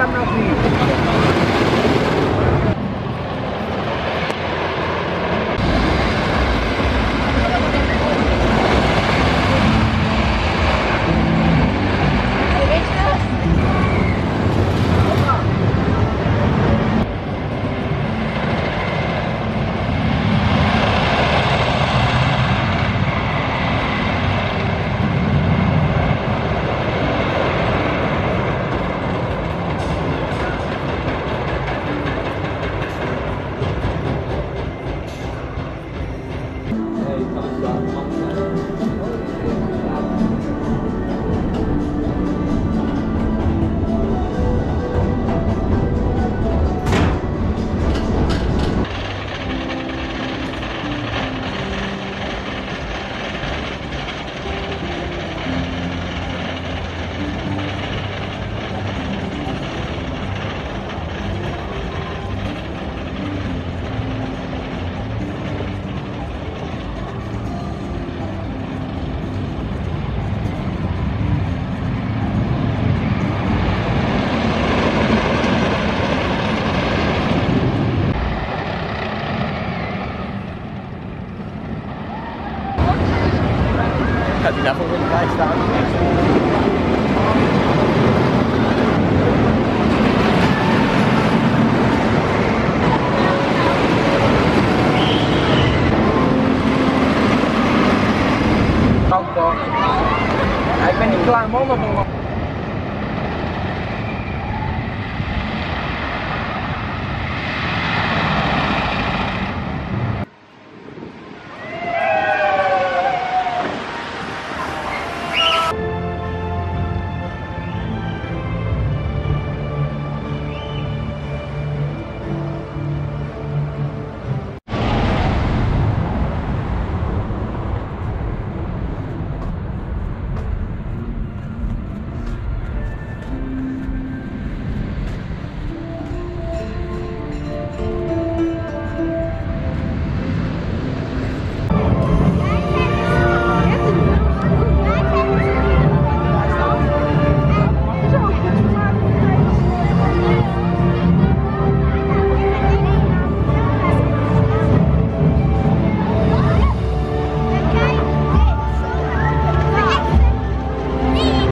I'm not here.